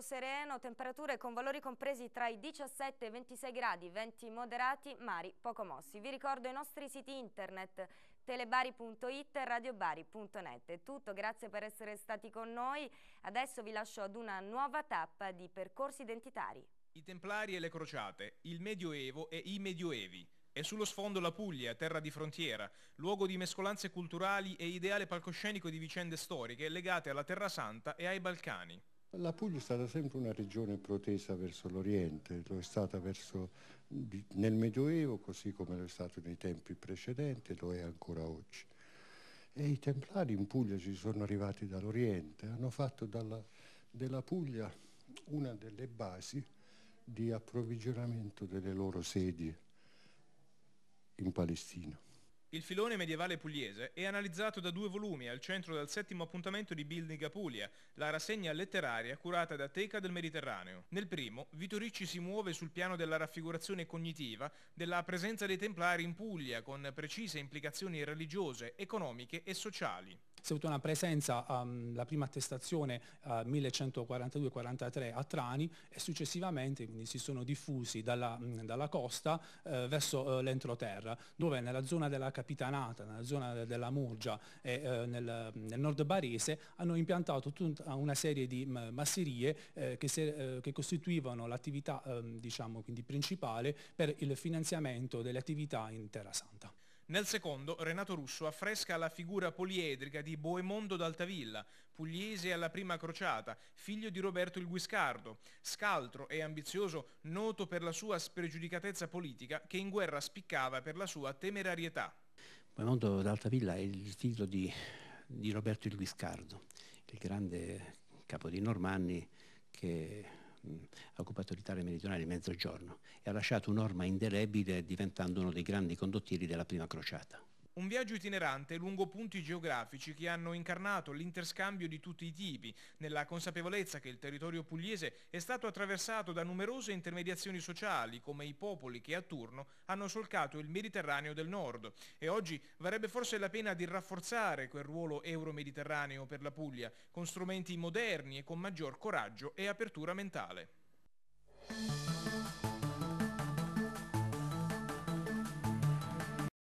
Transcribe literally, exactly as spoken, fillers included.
Sereno, temperature con valori compresi tra i diciassette e i ventisei gradi, venti moderati, mari poco mossi. Vi ricordo i nostri siti internet telebari punto it e radiobari punto net. È tutto, grazie per essere stati con noi. Adesso vi lascio ad una nuova tappa di percorsi identitari. I Templari e le Crociate, il Medioevo e i Medioevi. E sullo sfondo la Puglia, terra di frontiera, luogo di mescolanze culturali e ideale palcoscenico di vicende storiche legate alla Terra Santa e ai Balcani. La Puglia è stata sempre una regione protesa verso l'Oriente, lo è stata verso, nel Medioevo, così come lo è stato nei tempi precedenti, lo è ancora oggi. E i Templari in Puglia ci sono arrivati dall'Oriente, hanno fatto dalla, della Puglia una delle basi di approvvigionamento delle loro sedi in Palestina. Il filone medievale pugliese è analizzato da due volumi al centro del settimo appuntamento di Building Apulia, la rassegna letteraria curata da Teca del Mediterraneo. Nel primo, Vito Ricci si muove sul piano della raffigurazione cognitiva della presenza dei Templari in Puglia, con precise implicazioni religiose, economiche e sociali. Si è avuta una presenza, um, la prima attestazione uh, millecentoquarantadue quarantatré a Trani, e successivamente quindi si sono diffusi dalla, mh, dalla costa uh, verso uh, l'entroterra, dove nella zona della Capitanata, nella zona de della Murgia e uh, nel, nel nord barese hanno impiantato tutta una serie di mh, masserie eh, che, se, eh, che costituivano l'attività eh, diciamo, quindi principale per il finanziamento delle attività in Terra Santa. Nel secondo, Renato Russo affresca la figura poliedrica di Boemondo d'Altavilla, pugliese alla prima crociata, figlio di Roberto il Guiscardo, scaltro e ambizioso, noto per la sua spregiudicatezza politica, che in guerra spiccava per la sua temerarietà. Boemondo d'Altavilla è il figlio di, di Roberto il Guiscardo, il grande capo dei Normanni che ha occupato l'Italia meridionale e Mezzogiorno e ha lasciato un'orma indelebile, diventando uno dei grandi condottieri della prima crociata. Un viaggio itinerante lungo punti geografici che hanno incarnato l'interscambio di tutti i tipi, nella consapevolezza che il territorio pugliese è stato attraversato da numerose intermediazioni sociali, come i popoli che a turno hanno solcato il Mediterraneo del Nord. E oggi varrebbe forse la pena di rafforzare quel ruolo euromediterraneo per la Puglia, con strumenti moderni e con maggior coraggio e apertura mentale.